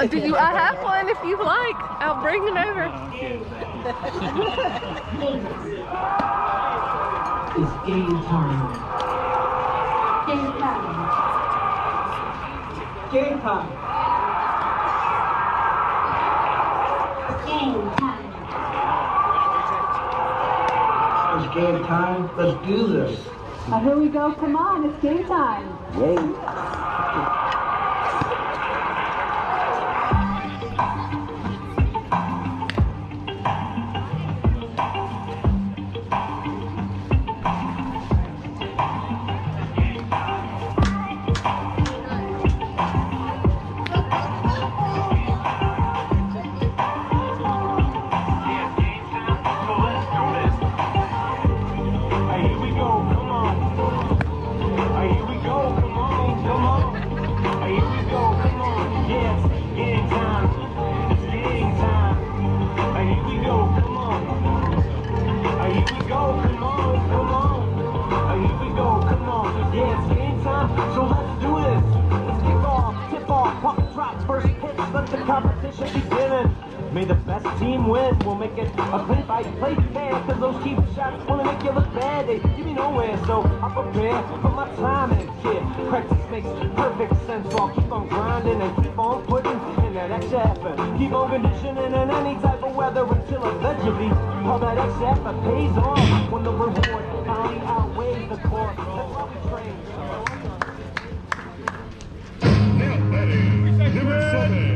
I have one if you like. I'll bring it over. It's game time. Game time. Game time. Game time. It's game time. Let's do this. Oh, here we go. Come on. It's game time. Yay. May the best team win. We'll make it a play-by-play fair, cause those cheap shots wanna make you look bad. They give me nowhere, so I prepare for my time and kid. Practice makes perfect sense, so I'll keep on grinding and keep on putting in that extra effort. Keep on conditioning in any type of weather until eventually all that extra effort pays off when the reward finally outweighs the cost. That's why we train. Now, number 7,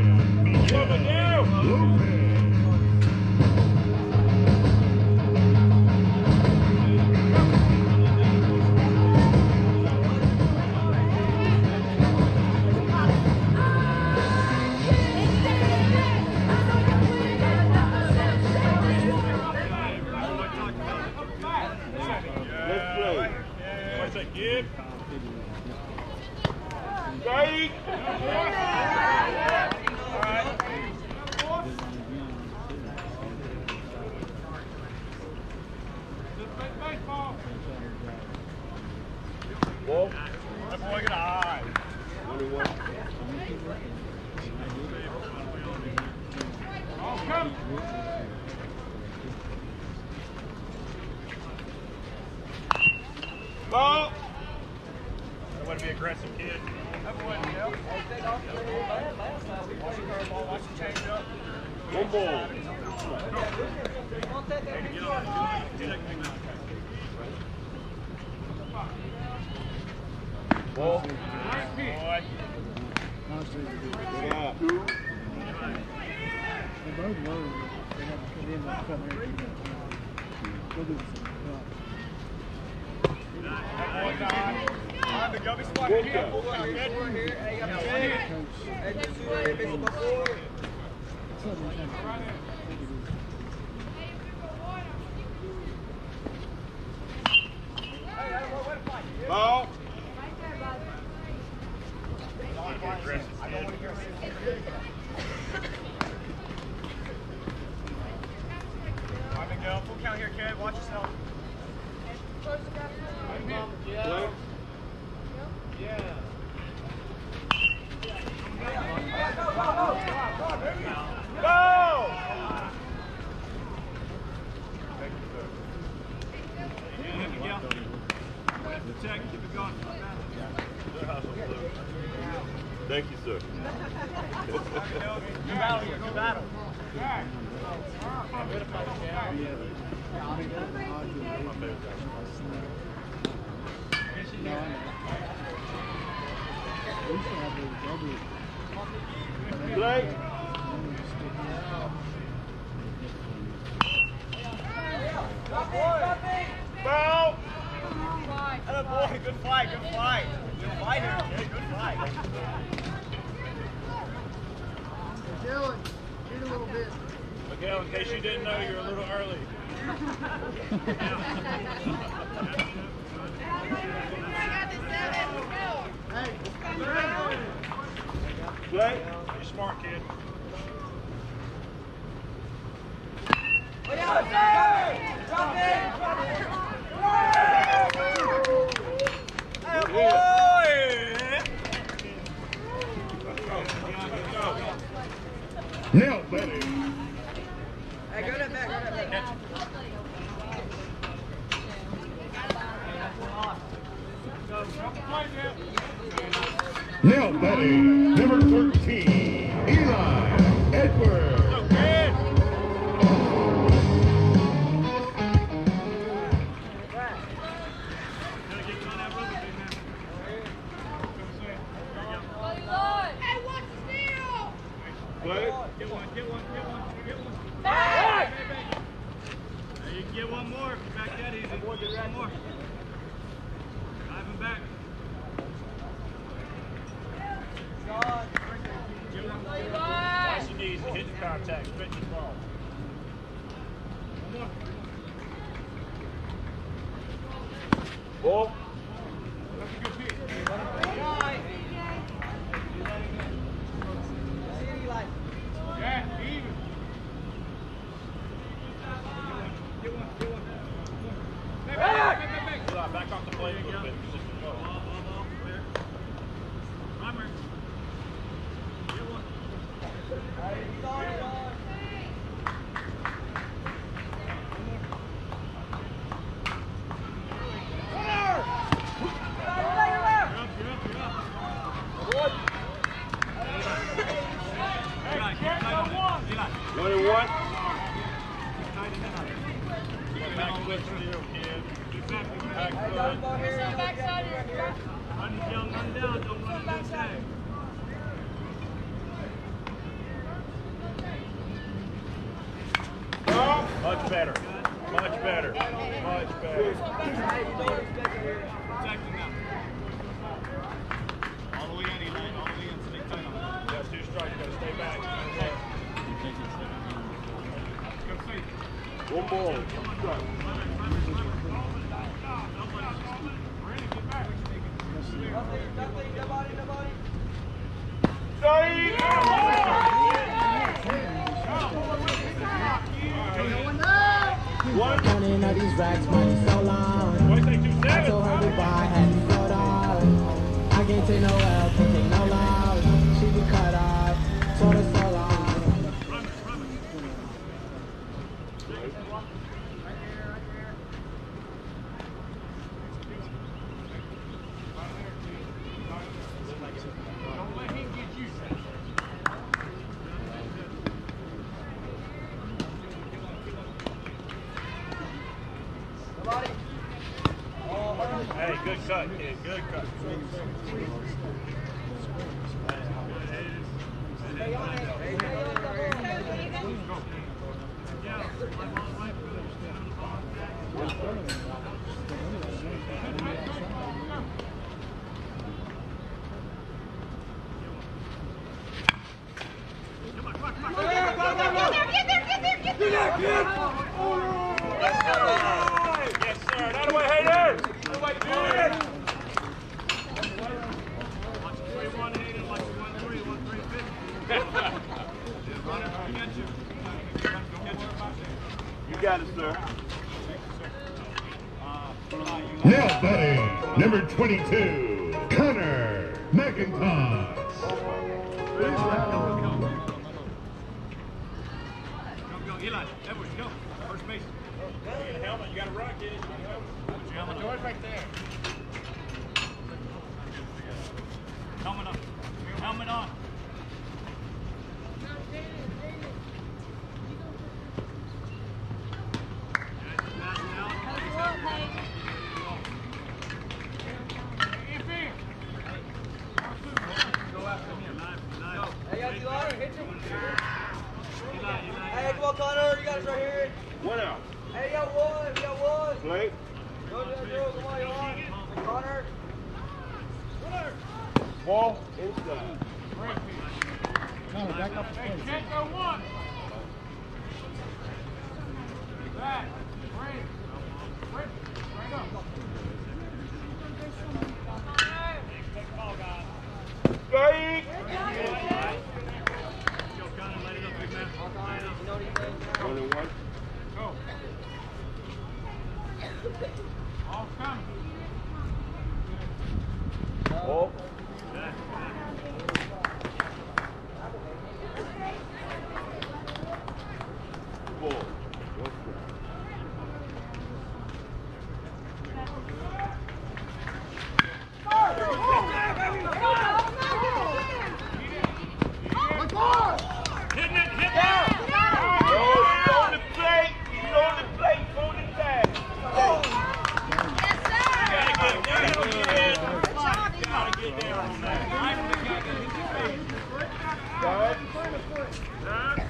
Now batting, number 13, Eli Edwards. So good. Hey, watch the steal. Get one. Back. You can get one more. Back that easy. Get one more. Drive him back. Twice your knees to hit the contact, stretch the ball. Ball. That's a good pitch. Yeah, even. Get one. Back. Back off the plate a little bit. Much better. Check them out. All the way in, Elaine. All the way in. Stay tight on them. That's two strikes. Gotta stay back. Go one ball. Running at these racks, money so long. I told her goodbye, had to go down. I can't take no help, can't take no love. She be cut off, told her so long. Don't let him get you. Hey, good cut, kid. Good cut. Get there. Out of the way, Hayden! Out of the way, Hayden! Watch the 3-1, Hayden. Watch the 1-3, 1-3-5. Run it, get you. You got it, sir. Now batting, number 22, Connor McIntosh. Go, Eli. Edwards, go. First base. You got a helmet, you got a rock, kid. Put your helmet up. Right there. Helmet up. Helmet on. Go after him. Hey, Eli, hit him. Hey, come on, Connor. You got us right here. One out. Hey, we got one. Blake. Go, come on. Connor. Ball inside. Connor, back up. Hey, can't go one. Back. Bring up. Take the ball, guys. Strike. Joe Connor, let it up, big man. Only one. Go. All come. Oh. Ball.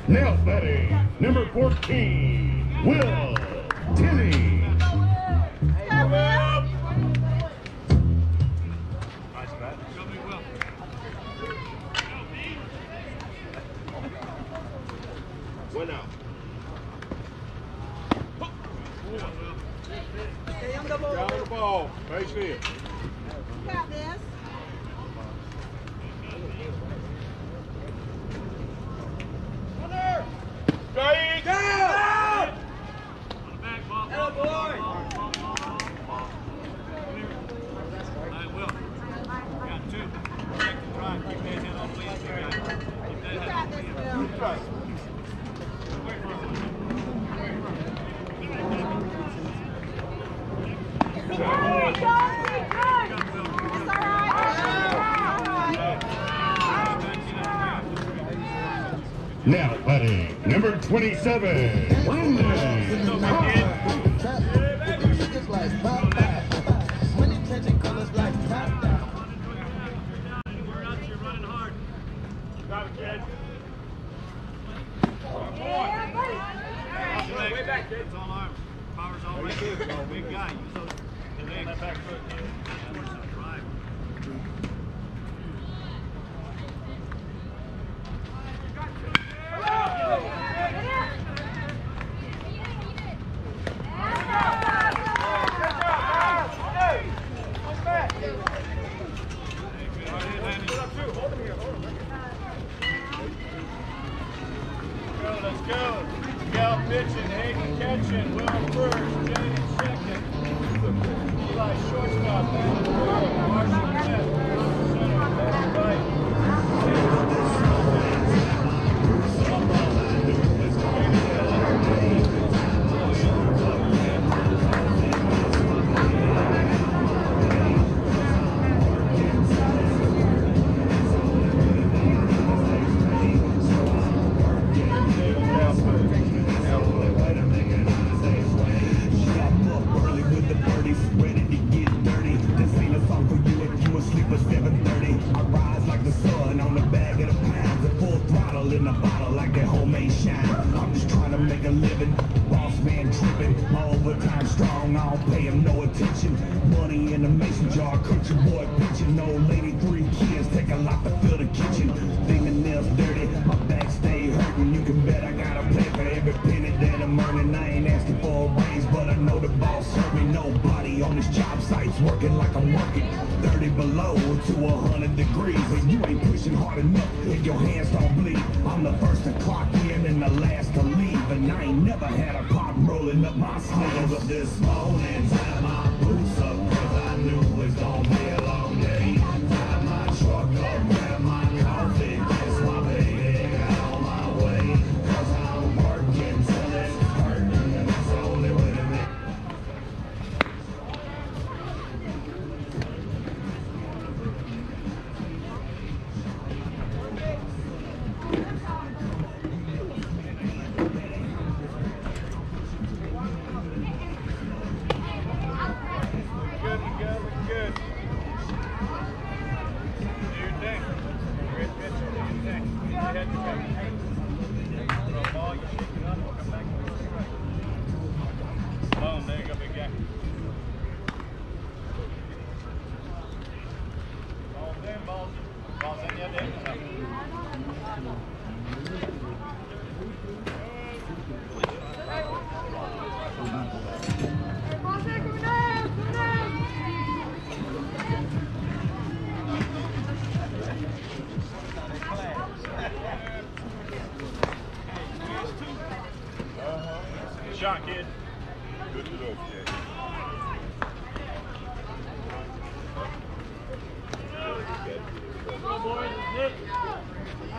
Now batting, number 14, Will Timmy. Now, batting number 27,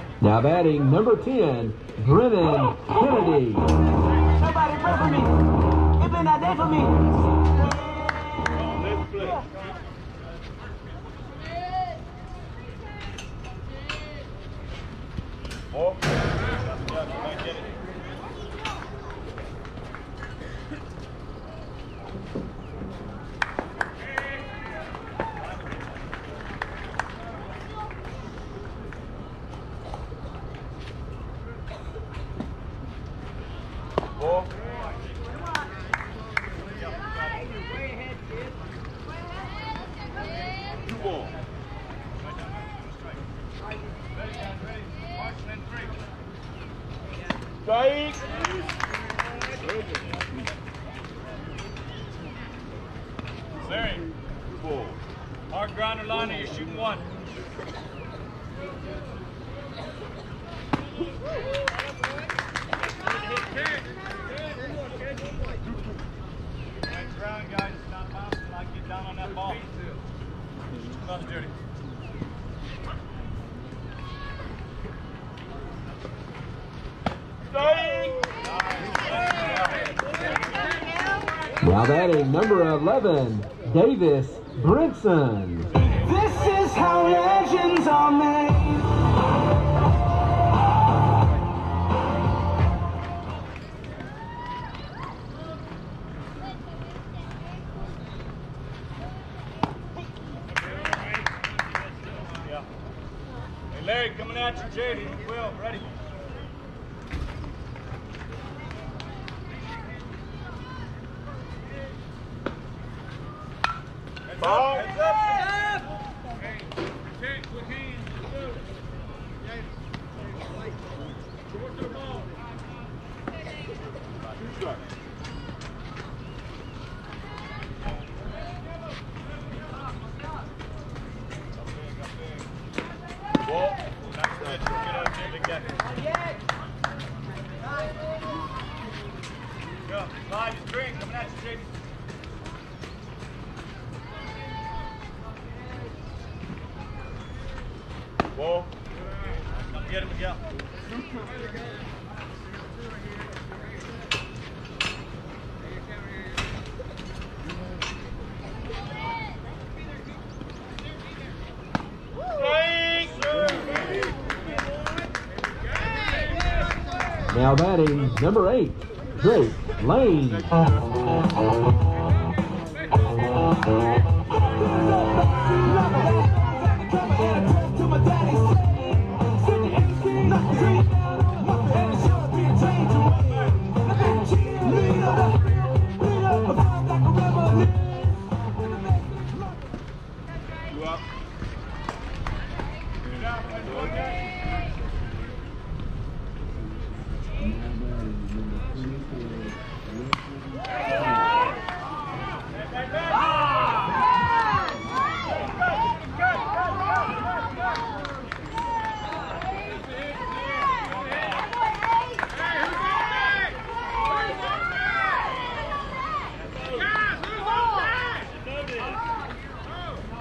now batting number 10, Brennan Kennedy. Somebody pray for me. It's been a day for me. Hard grinder liner, you're shooting one. Next round, guys, it's not possible. I get down on that ball. Nothing dirty. Now that is number 11, Davis Brinson. This is how legends are made. Hey Larry, coming at you, JD. Will, ready? Now batting number 8, Drake Lane.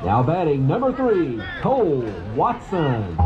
Now batting number 3, Cole Watson.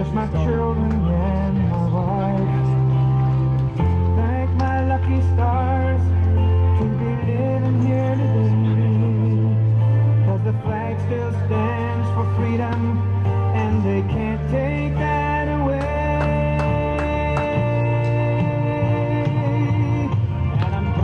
just my children and my wife. Thank my lucky stars to be living here today, 'cause the flag still stands for freedom and they can't take that away. Come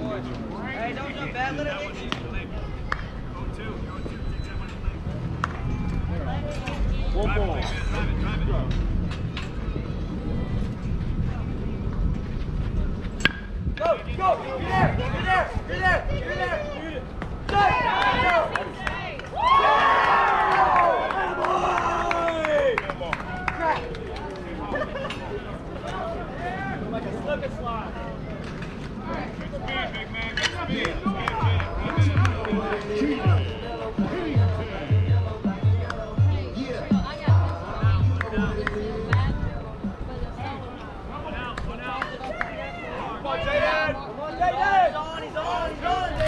on, Jaden! He's on! He's on! He's on!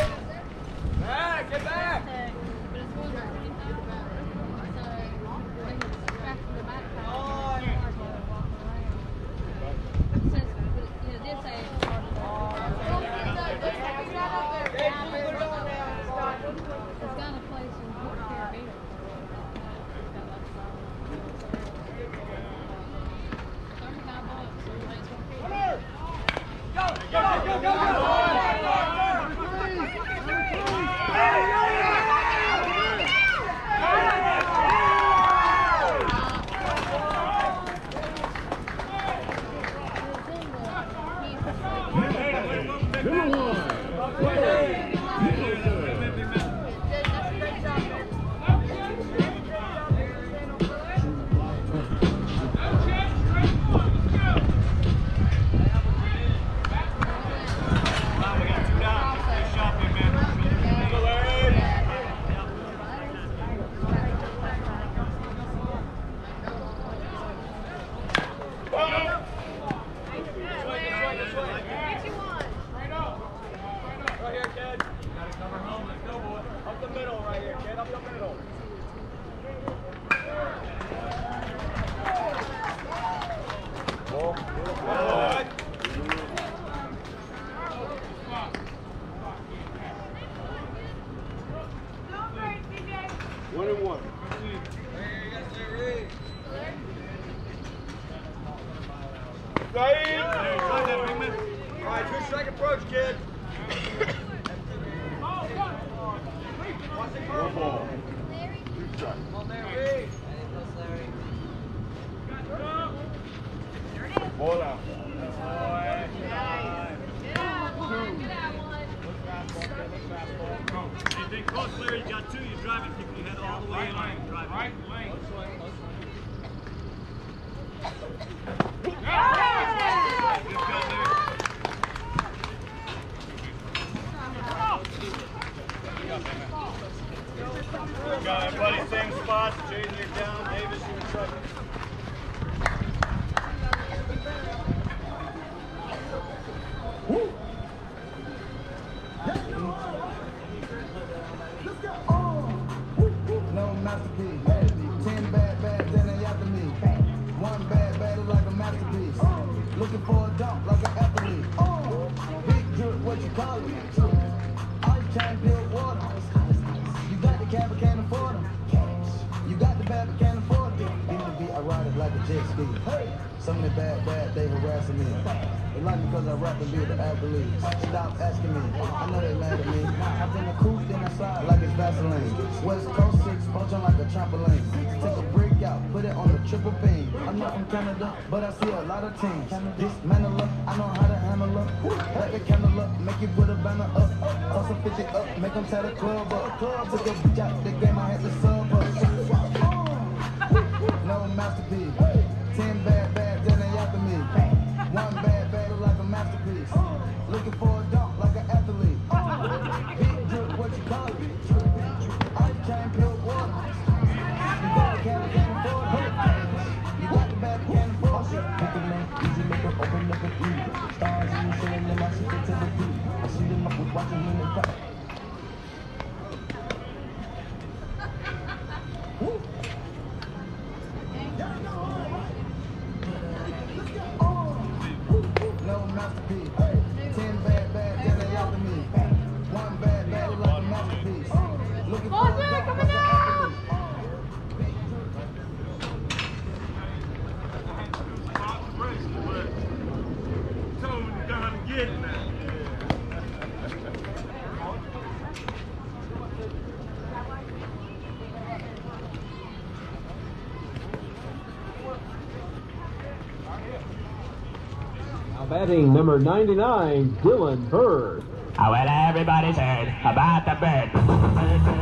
Batting number 99, Dylan Bird. I bet everybody's heard about the bird. Bird's a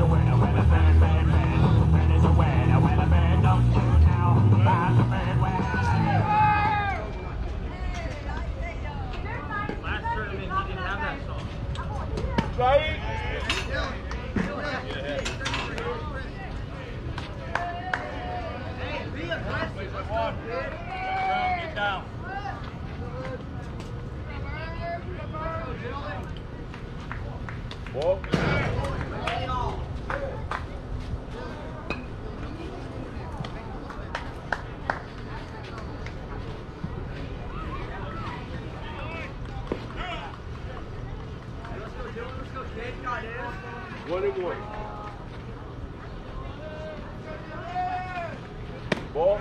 winner, winner, bird, bird, bird. Bird is a winner, winner, bird. Don't you know about the bird? Last tournament, he didn't have that song. Right? Hey, be aggressive. Come on, get down. Whoa. 1-1. Ball.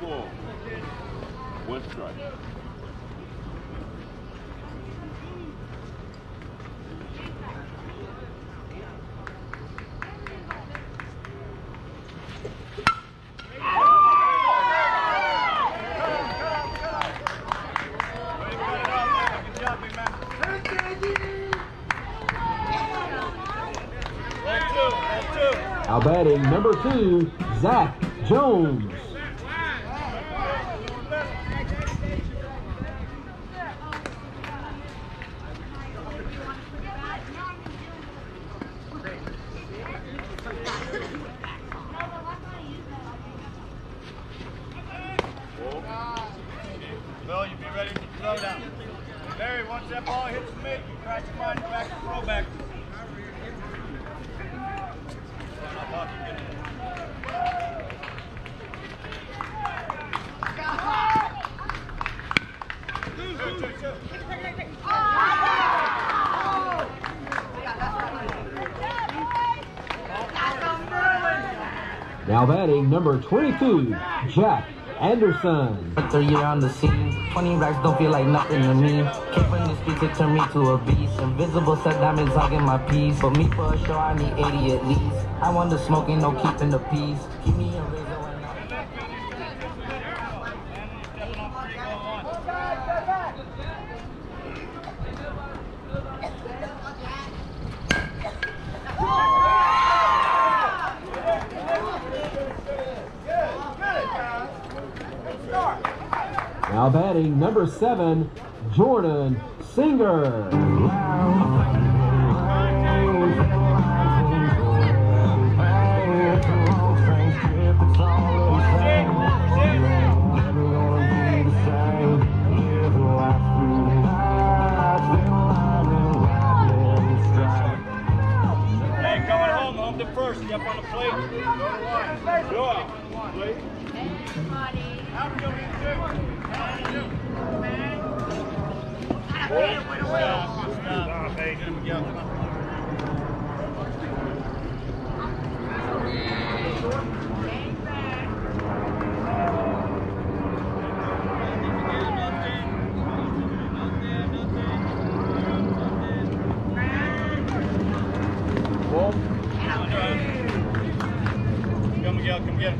Ball. One strike. Now batting number 2, Zach Jones. Bill, you be ready to throw down. Larry, once that ball hits the mid, you try to find back to throw back. Now batting number 22, Jack Anderson. After you're on the scene, 20 racks don't feel like nothing to me. Can't bring this beat to turn me to a beast. Invisible set diamonds hogging my piece. For me for sure I need 80 at least. I want the smoking, no keeping the peace. Give me a razor. Now batting number 7, Jordan Singer. Hey, coming home, home to first, you up on the plate. Come get him.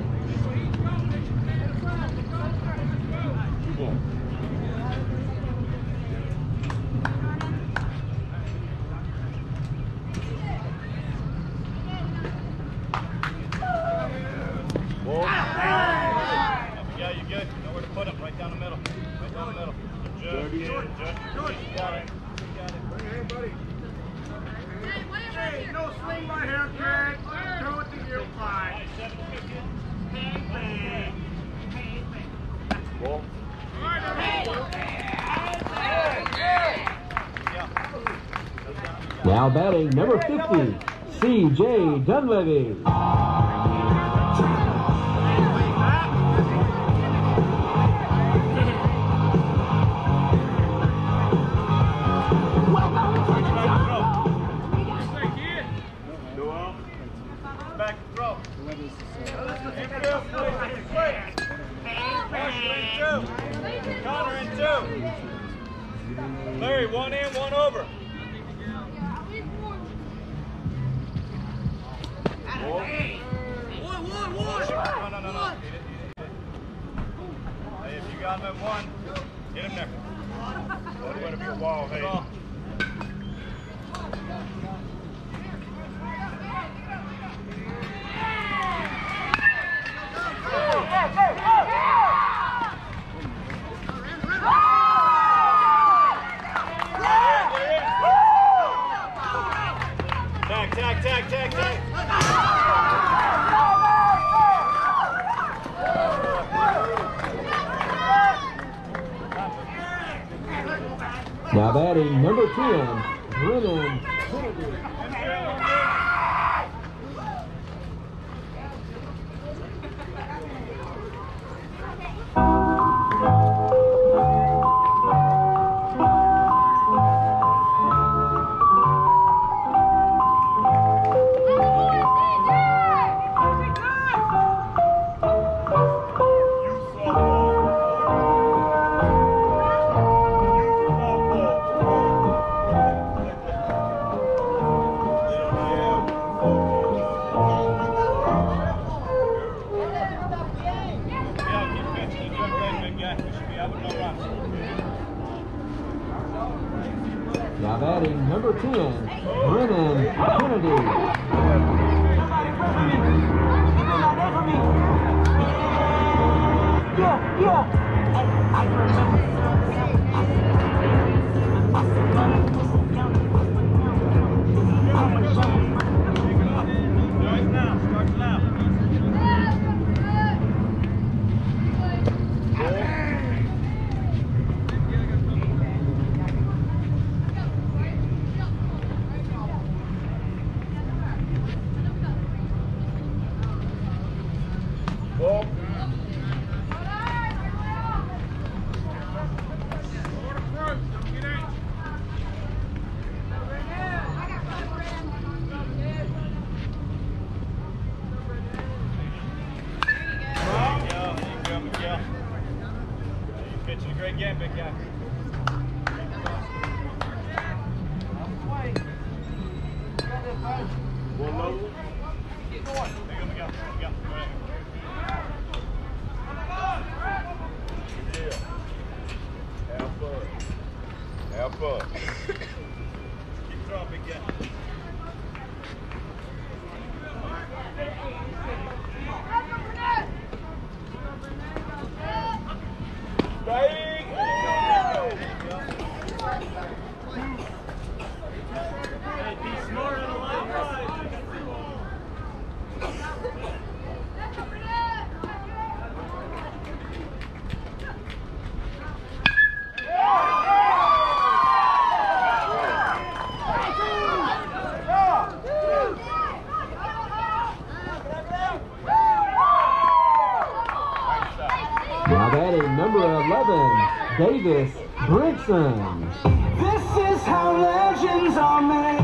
Now batting number 50, C.J. Dunleavy. Larry, 1 in, 1 over. No. Hey, if you got him at 1, get him there. Put him up your wall, hey. Now batting number 10, Brennan Kennedy. batting number 10, Brennan Kennedy. Yeah, Davis Brinson. This is how legends are made.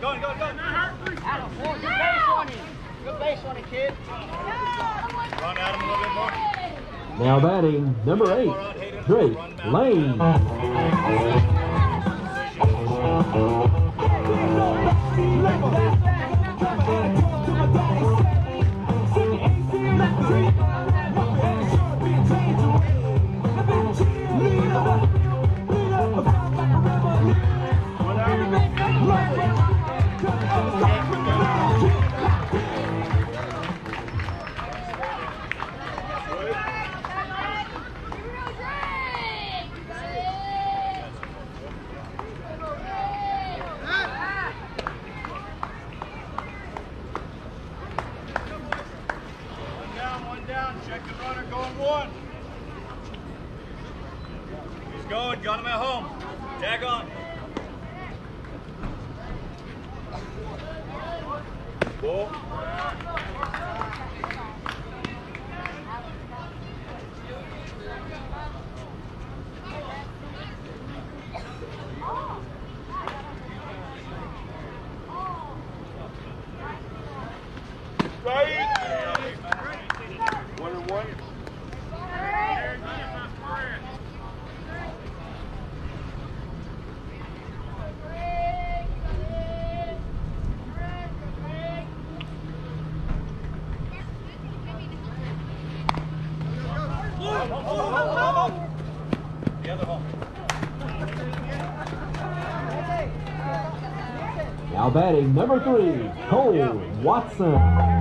Go, go, go! Adam, boy, good base on him. Good base on him, kid. Run at him a little bit more. Now batting, number 8, Drake Lane. Batting number 3, Cole Watson.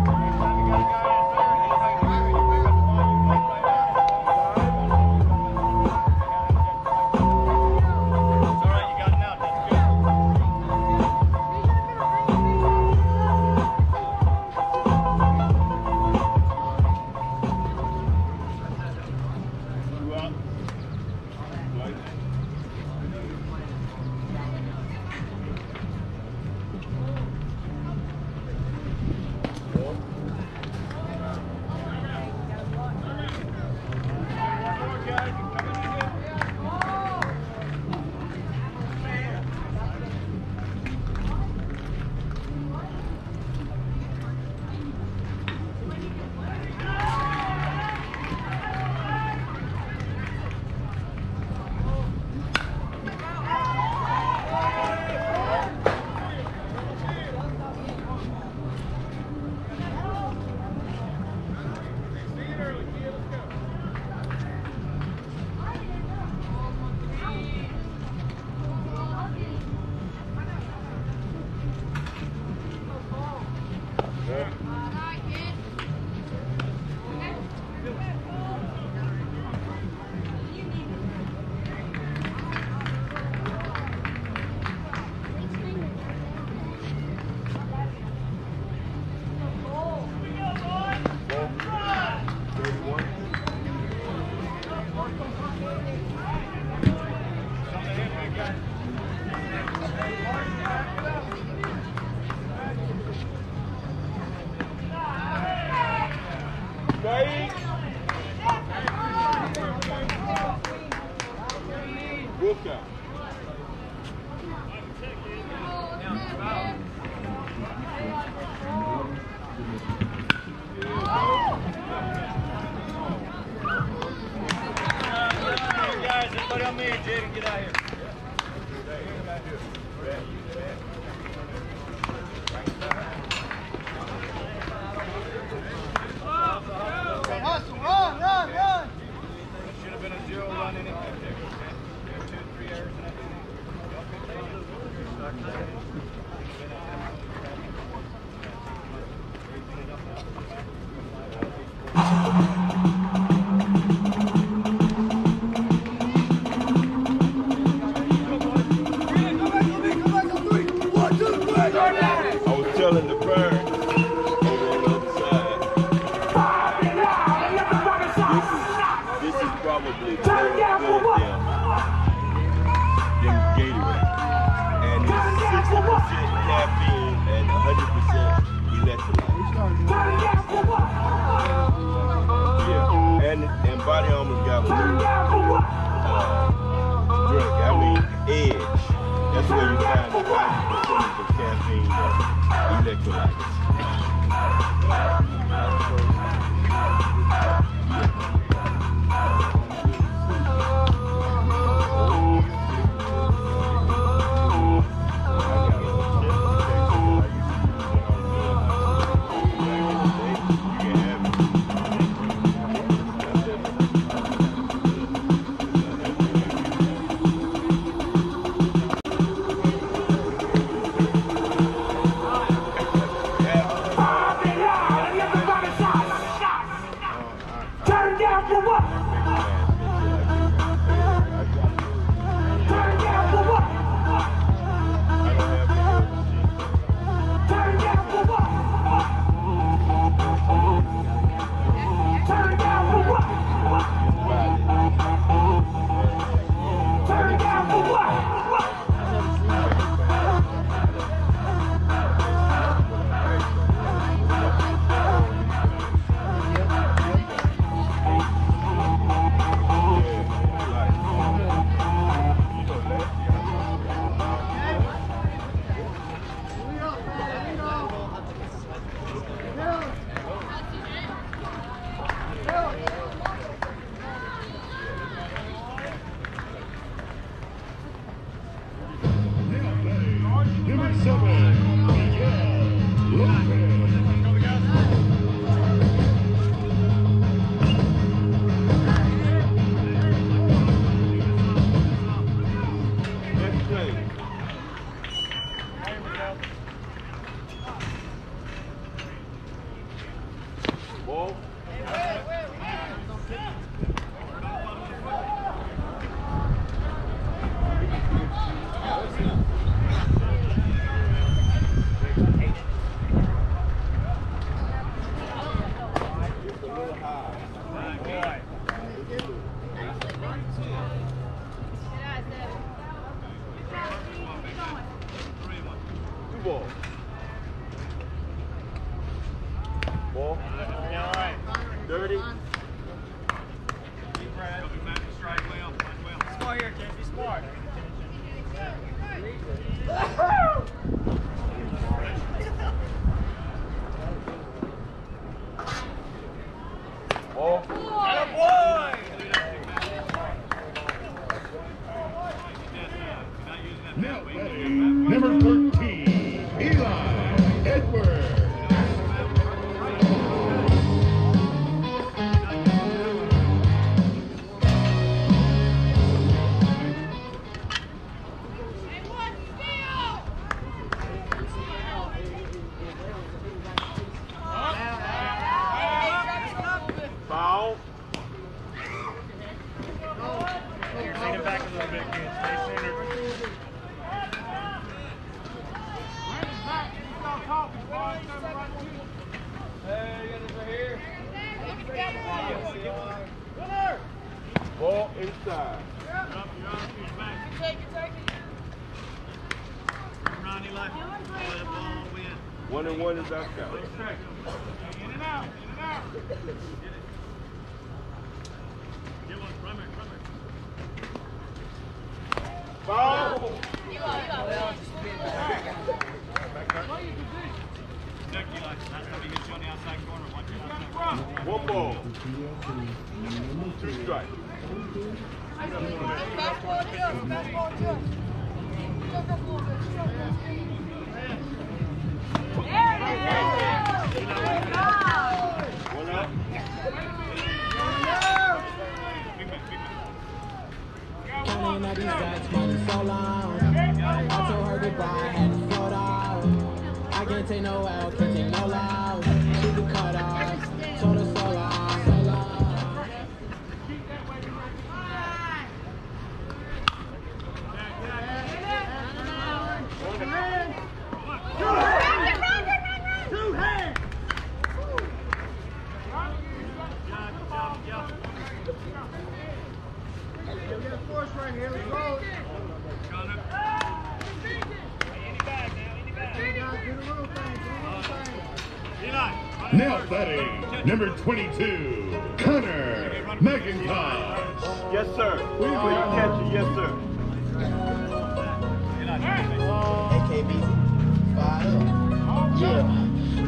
Yeah,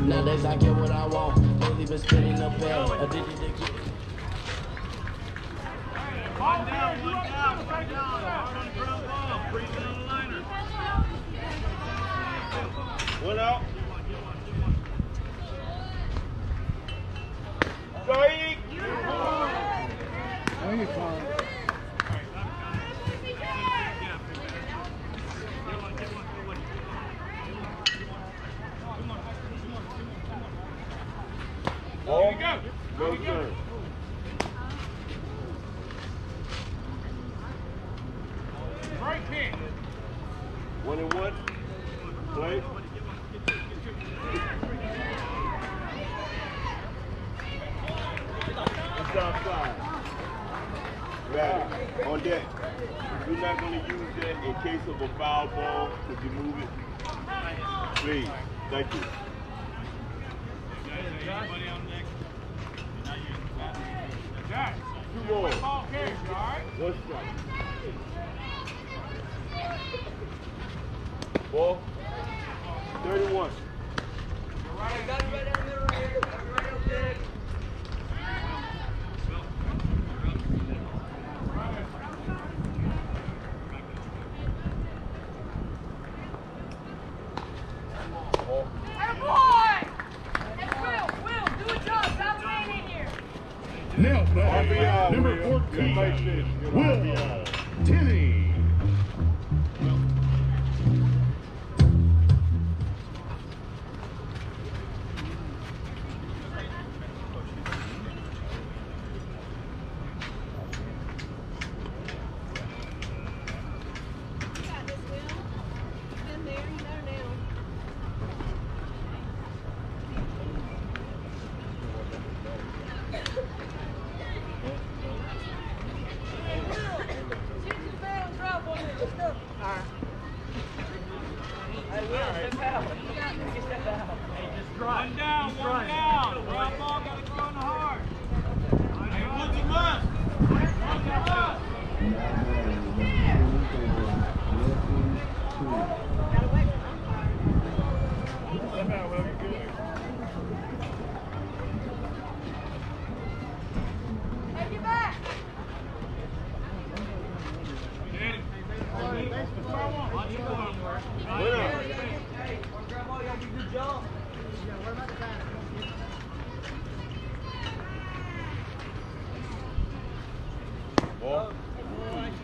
nowadays I get what I want. Lately been spinning the bell. Addicted to get it. One down, one down, one down. Hard on the ground ball. Free to the liner. One out. Strike. There you go. Here we go. Here we go. Right hand. 1-1. Play. It's outside. Right. On deck. You're not going to use that in case of a foul ball. Could you move it? Please. Thank you. Two more. One strike. Ball. 31. Right, got it right down the middle right here. Got it right up there. Now, RBI, number 14, Will Tenney.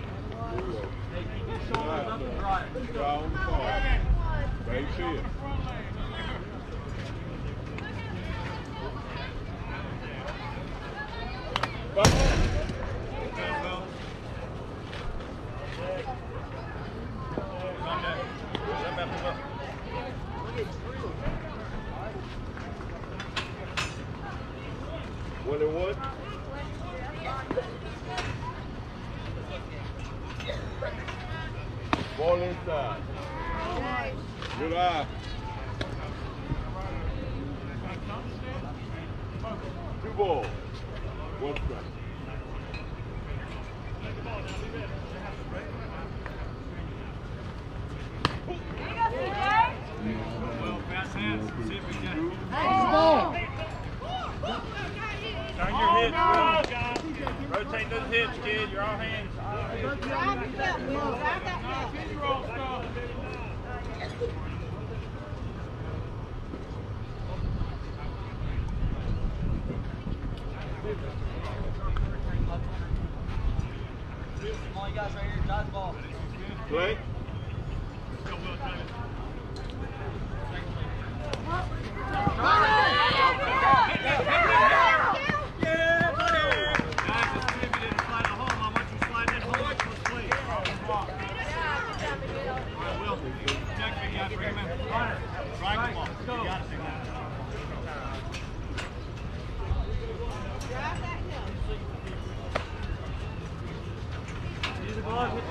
Hit the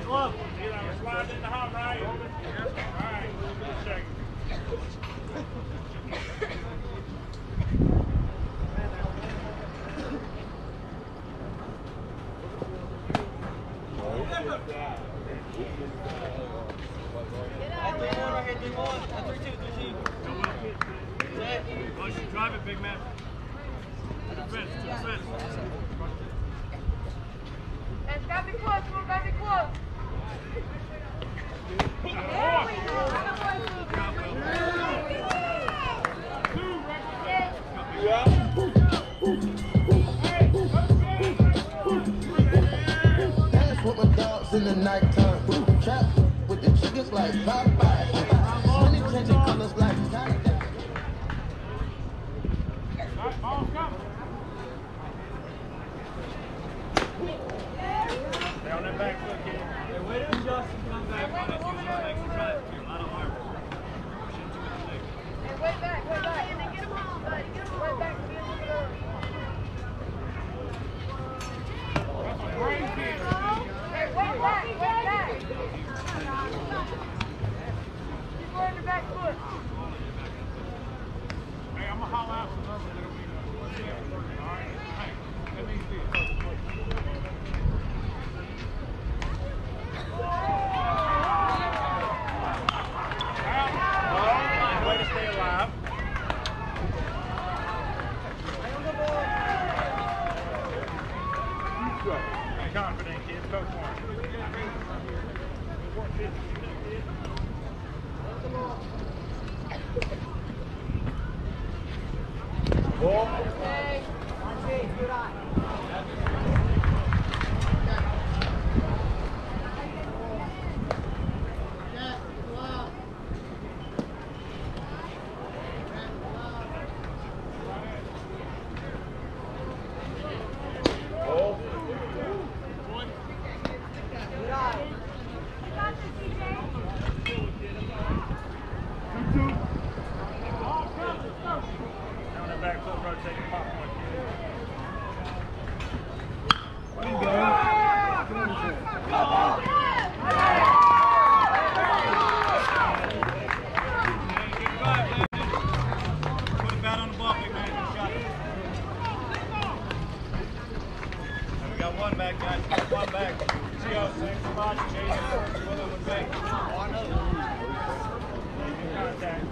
glove. Slide in the house. Drive it, big man. To the fence, to the fence. It's got to be close, we've got to be close. There we go. Yeah. Dance with my dogs in the nighttime. Trap with the chickens like Popeye. Money changing colors like Tiny. Alright, ball come. Stay on that back foot, kid. Hey, wait till Justin comes back. Hey, wait back, wait back. And then get him home, buddy. Get him right back. Hey, wait back, wait back. Keep wearing the back foot. Hey, I'm going to holler out some numbers that we're going to do. All right? Hey, let me see it. Well, way to stay alive. Hey, confident kid, coach one. Ball. Okay. Good eye. Ball. Good eye. You got this, CJ. Back foot rotating popcorn. There you go. Put it back on the ball, big man. Shot it. And we got one back, guys. We got one back. Gio, same spot. Jaden, Willow, and Bay. Making contact.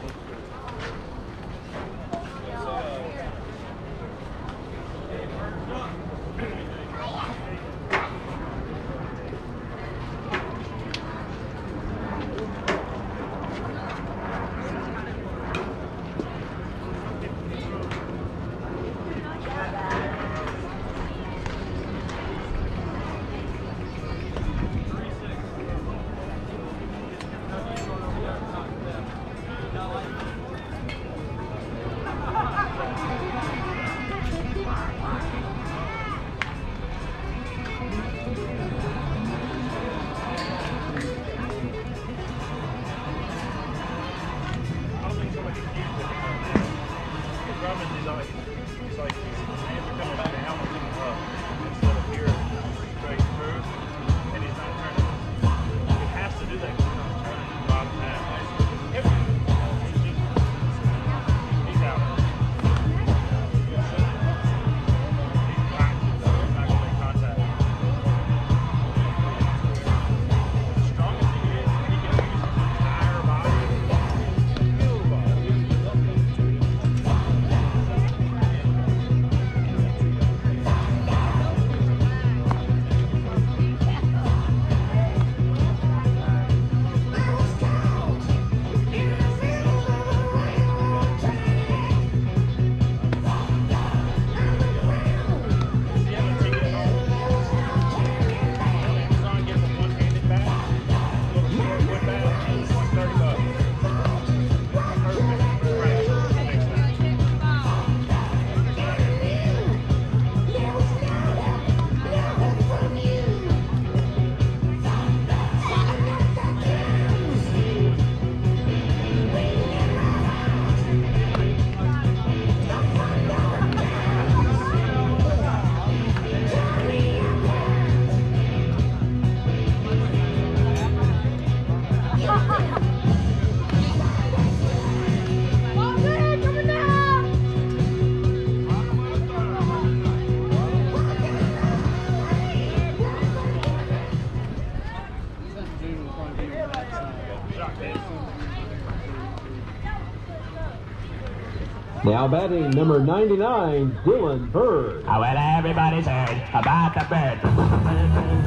Now batting number 99, Dylan Bird. I want everybody's heard about the bird.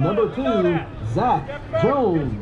Number 2, Zach Jones.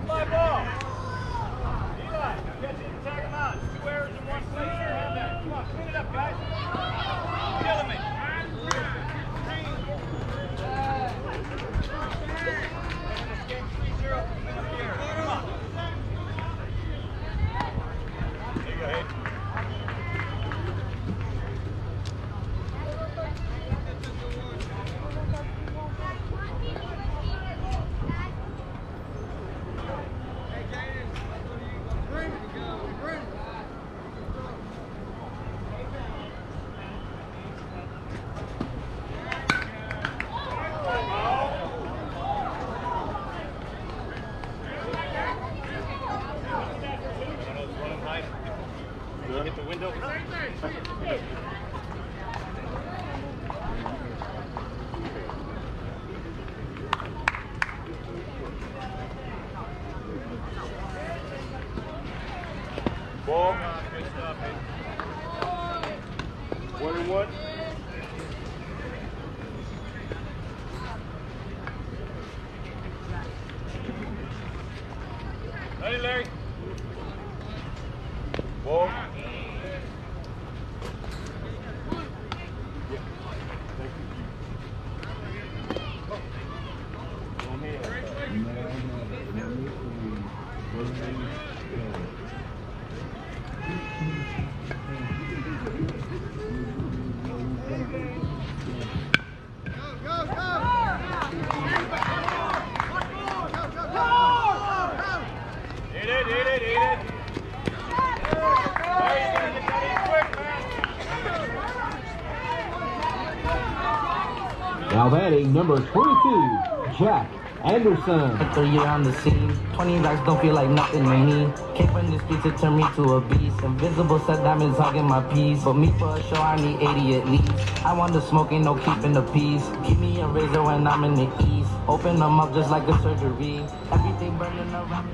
Number 22, Jack Anderson. After you're on the scene, 20 racks don't feel like nothing to me. Came from the streets to turn me to a beast. Invisible said diamonds hogging my piece. For me, for sure, I need 80 at least. I want the smoking, no keeping the peace. Give me a razor when I'm in the east. Open them up just like a surgery. Everything burning around me.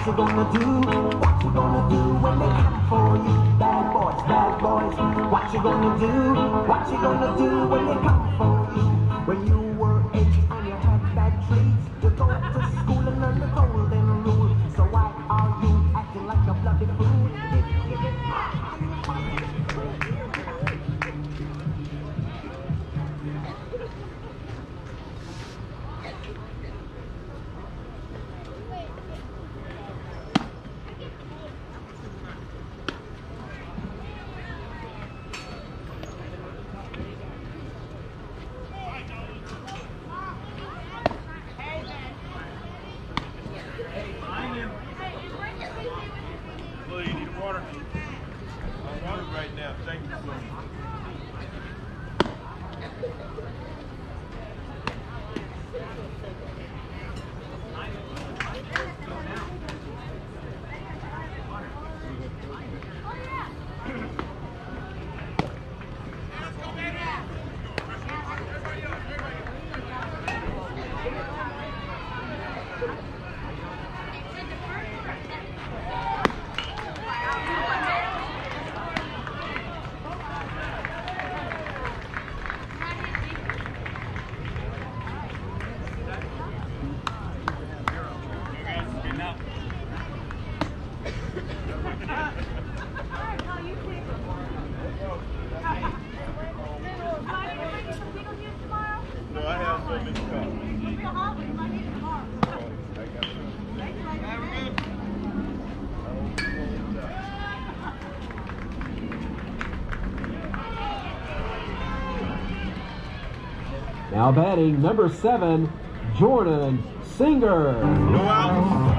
What you gonna do? What you gonna do when they come for you? Bad boys, bad boys. What you gonna do? What you gonna do when they come for you? When you were 8 and you had bad traits, you go to school and learn the golden rule. So why are you acting like a bloody fool? Now batting number 7, Jordan Singer. No out.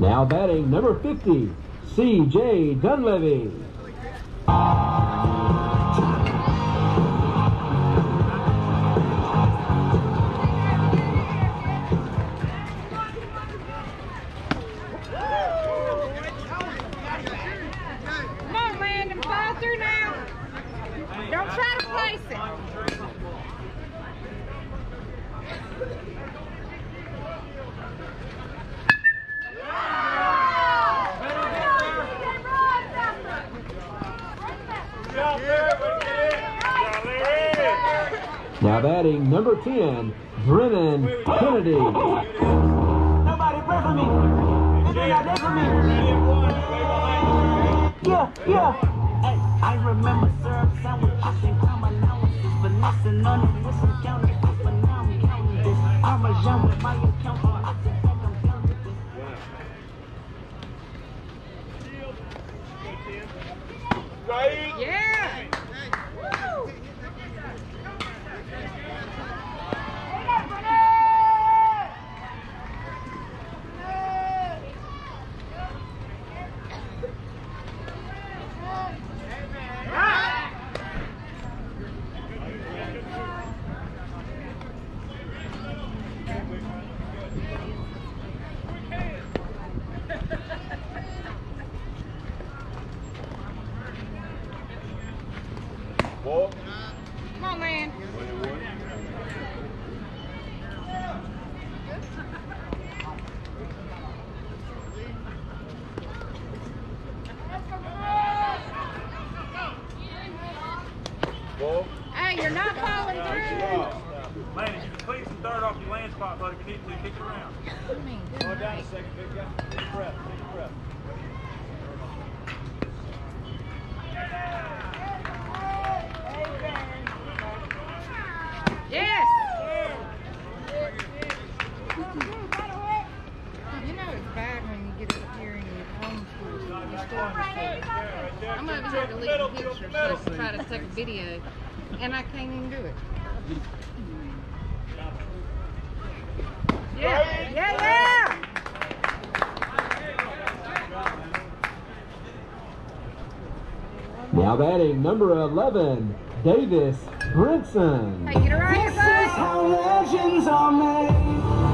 Now batting number 50, C.J. Dunleavy. Now batting number 10, Brennan Kennedy. Nobody pray for me. They got there for me. Yeah. Hey, I remember syrup sandwiches and crime allowances, but nothing on it. Listen, count it, but now I'm counting this. I'm a young with my account. Video, and I can't even do it. Yeah, yeah, yeah! Now batting number 11, Davis Brinson. Hey, get it right, everybody. This is how legends are made.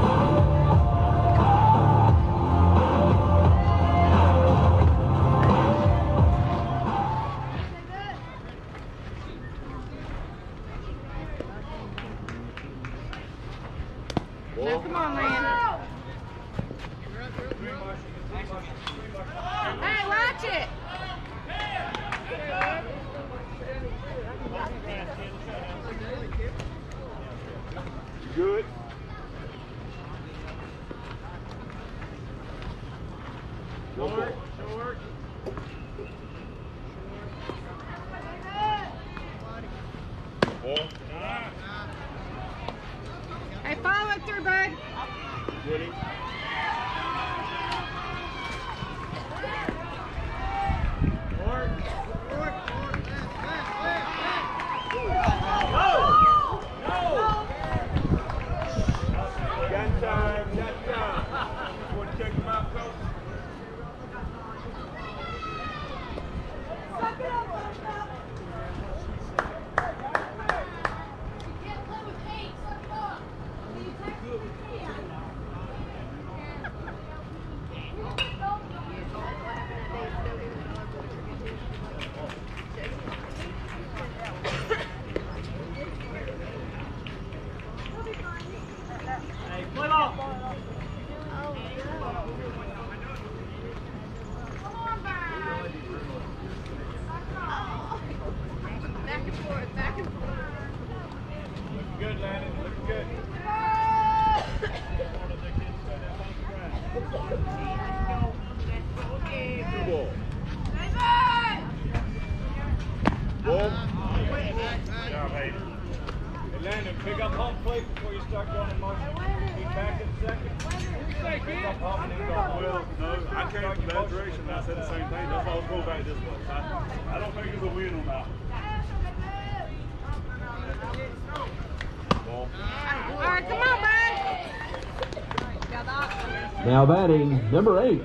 Now batting number 8,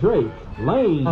Drake Lane.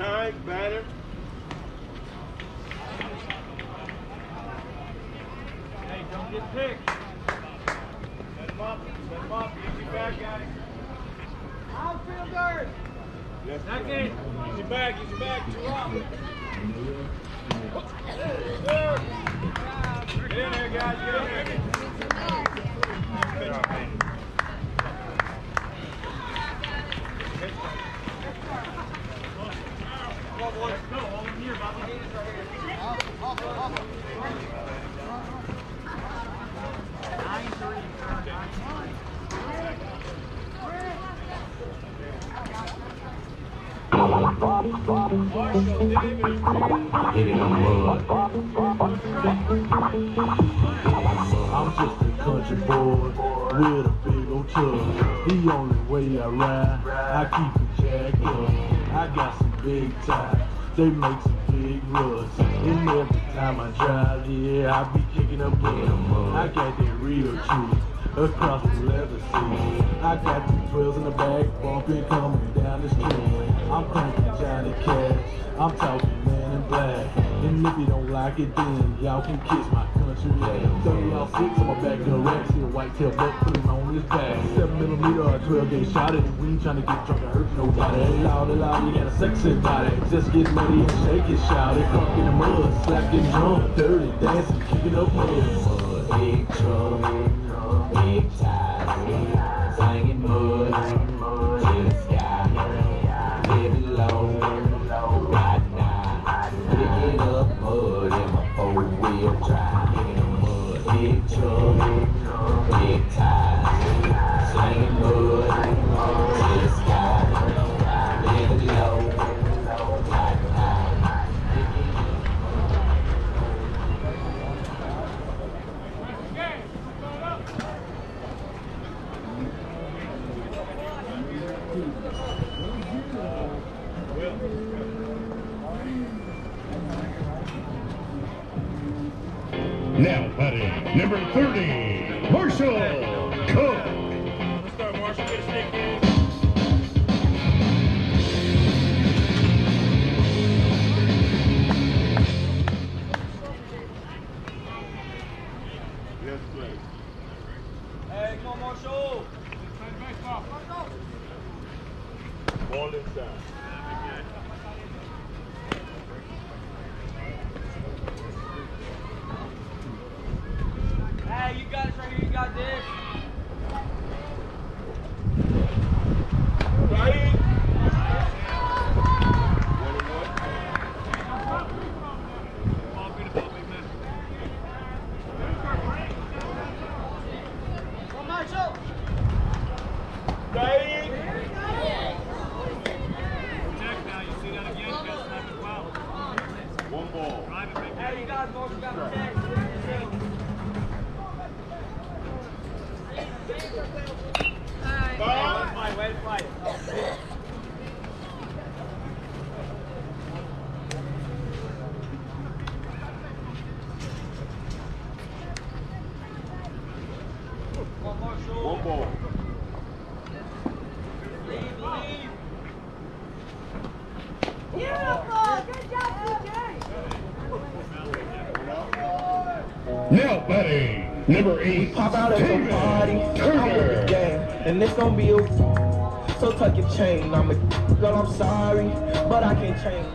All right, batter. Get picked. Set him up. Set him up. Easy back, guys. Outfielders. Second. Easy back. Easy back. 2 out. Get in there, guys. Get in there. I'm just a country boy with a big old tub. The only way I ride, I keep it jacked up. I got some big tires, they make some big runs. And every time I drive, yeah, I be kicking up blood. I got that real juice across the leather seat. I got the 12s in the back, bumping, coming down the street. I'm thinking Johnny Cash, I'm talking Man in Black. And if you don't like it, then y'all can kiss my country ass. 30-06 on my back, the racks here, white tail buck, put him on his back. 7mm or a 12-gauge shot at it, we ain't tryna get drunk and hurt nobody. Loud, you got a sexy body, just get muddy and shake it, shout it. Fucking the mud, slapping drunk, dirty, dancing, kicking up mud. Big drum, big ties, singing mud. Now, batting number 30, Marshall Cook. Let's start, Marshall. Get a stick, kid. Yes, please. Hey, come on, Marshall. Ball inside. Hey, you got it right here, you got this. Right. Number 8, pop out at the party, I'm with the gang, and it's gonna be a so tuck your chain. I'm a girl, I'm sorry, but I can't change.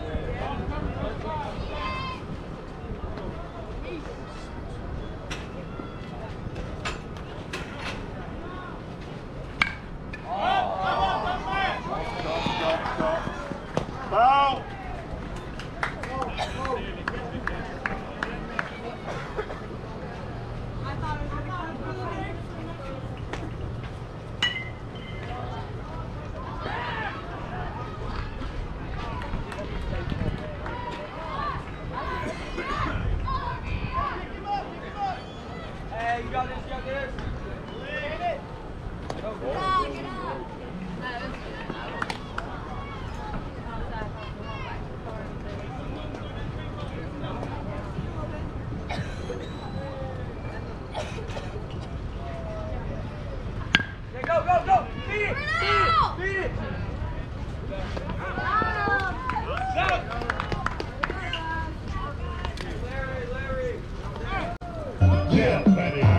Yeah, buddy.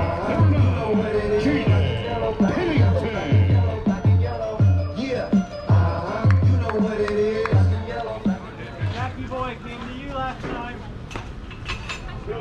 Happy boy came to you last time. We're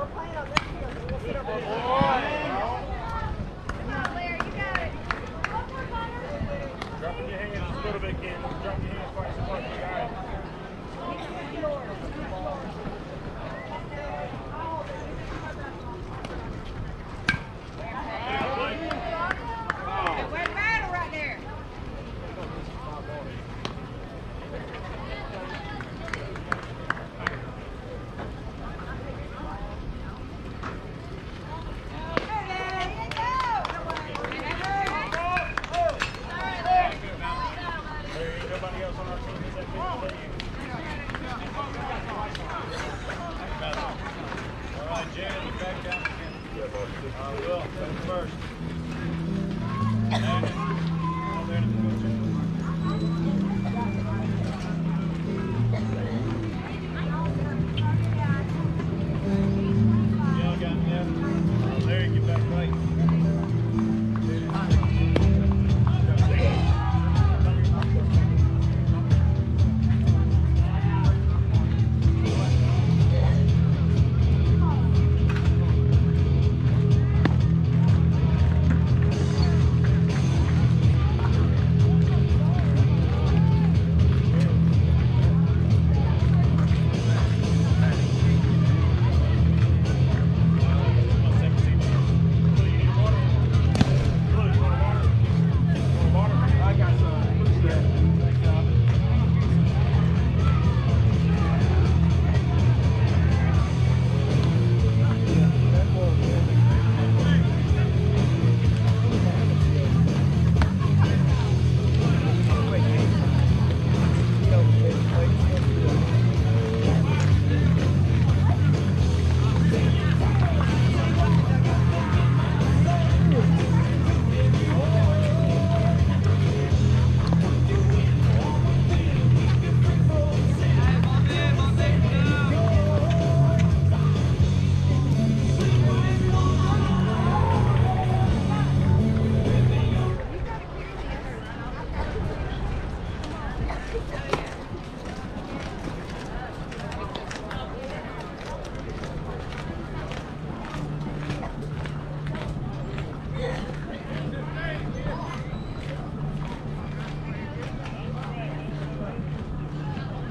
playing on this field. We'll sit up.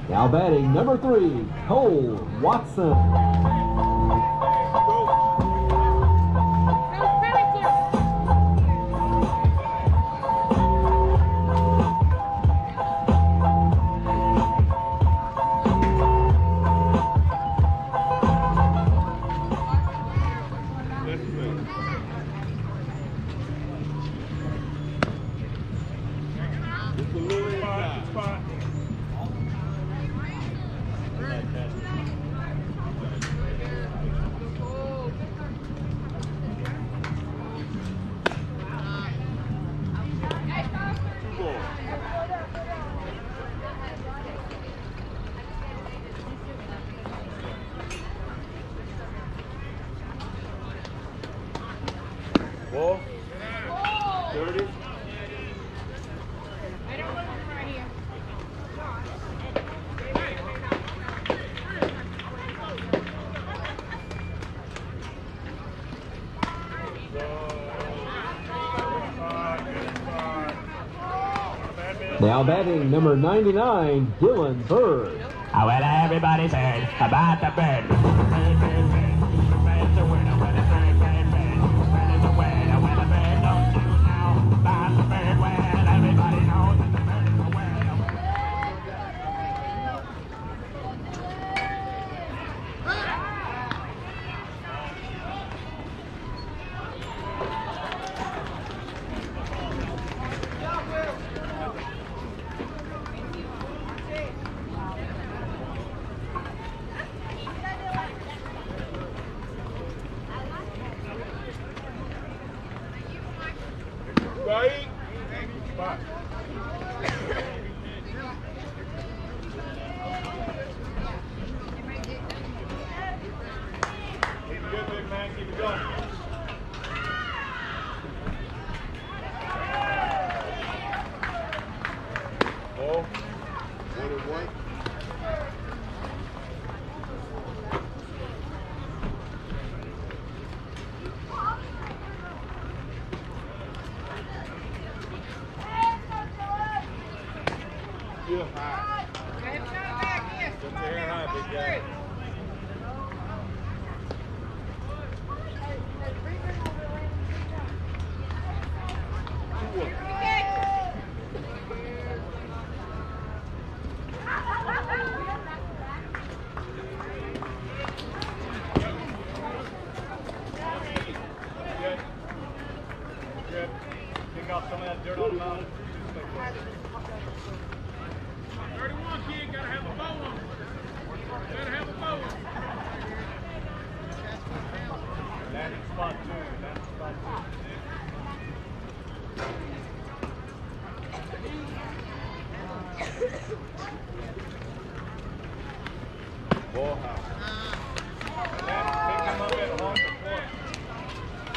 Now batting number 3, Cole Watson. Now batting number 99, Dylan Bird. Oh, well, everybody's heard about the bird.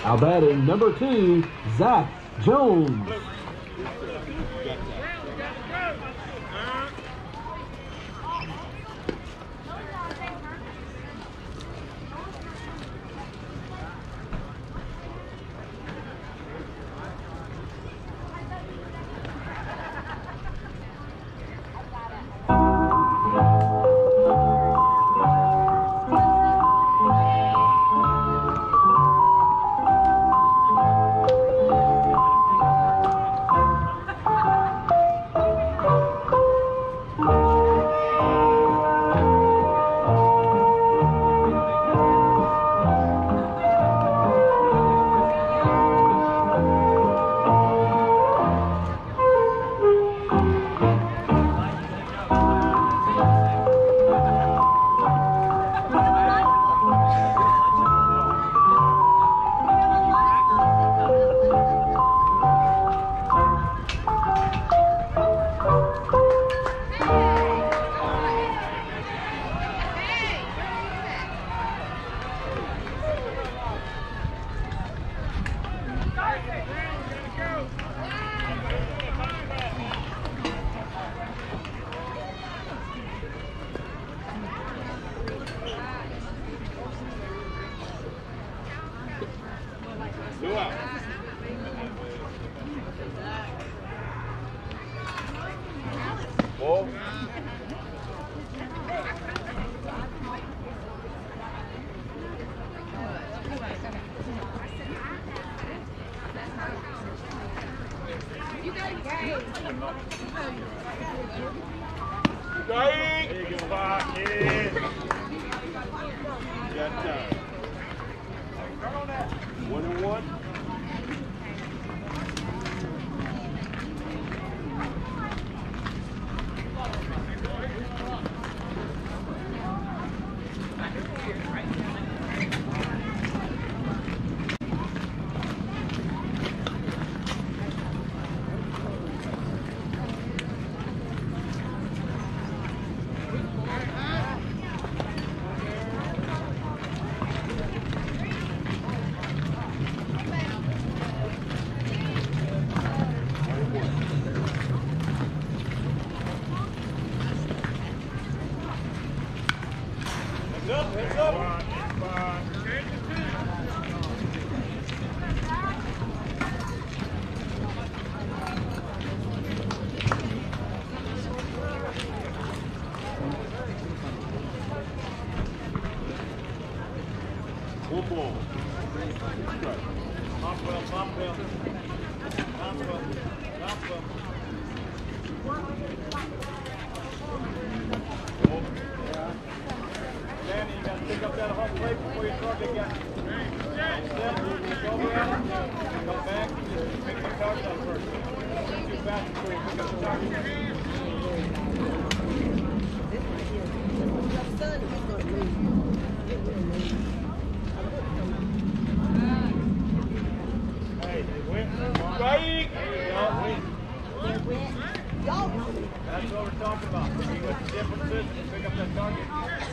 Now batting number 2, Zach Jones.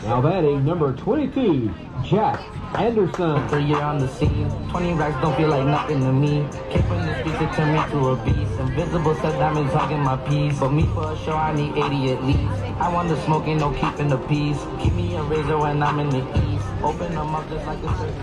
Now batting number 22, Jack Anderson. So you're on the scene, 20 racks don't feel like nothing to me. Came from this piece to turn me to a beast. Invisible set diamonds hugging my piece. But me for a show, I need 80 at least. I want the smoking, no keeping the peace. Give me a razor when I'm in the east. Open them up just like a surgery.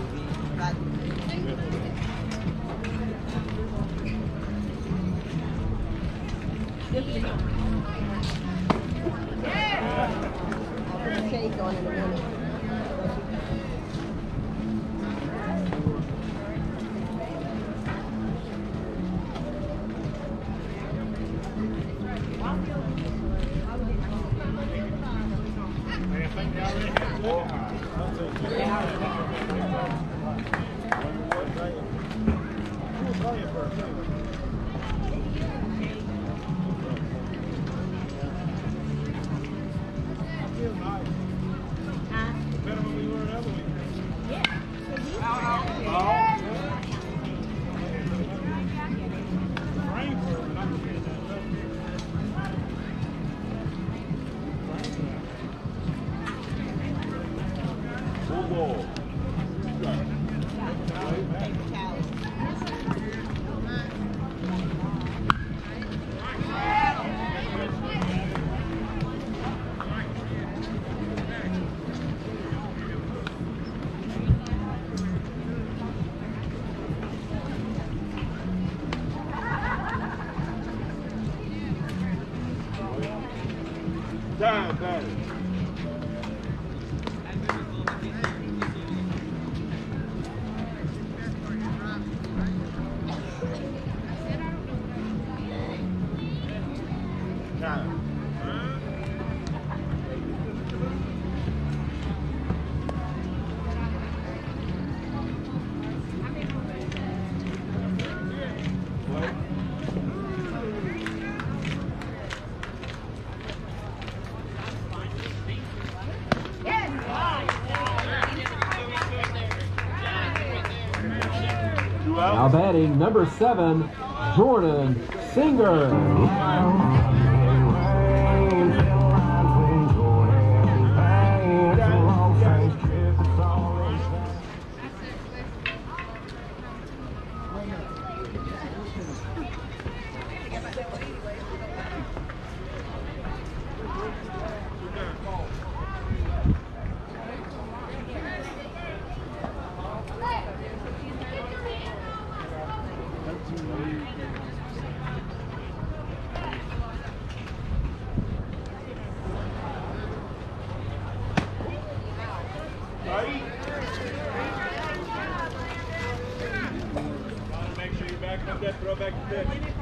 Now batting number 7, Jordan Singer. Back up that, throw back to pitch.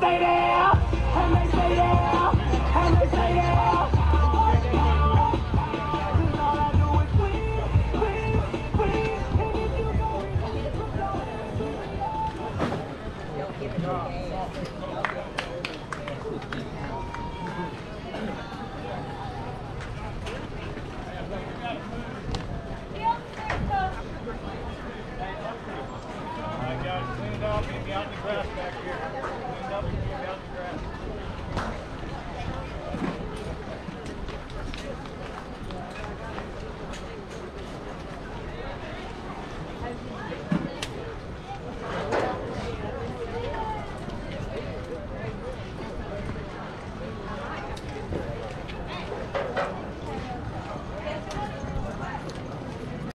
Stay there!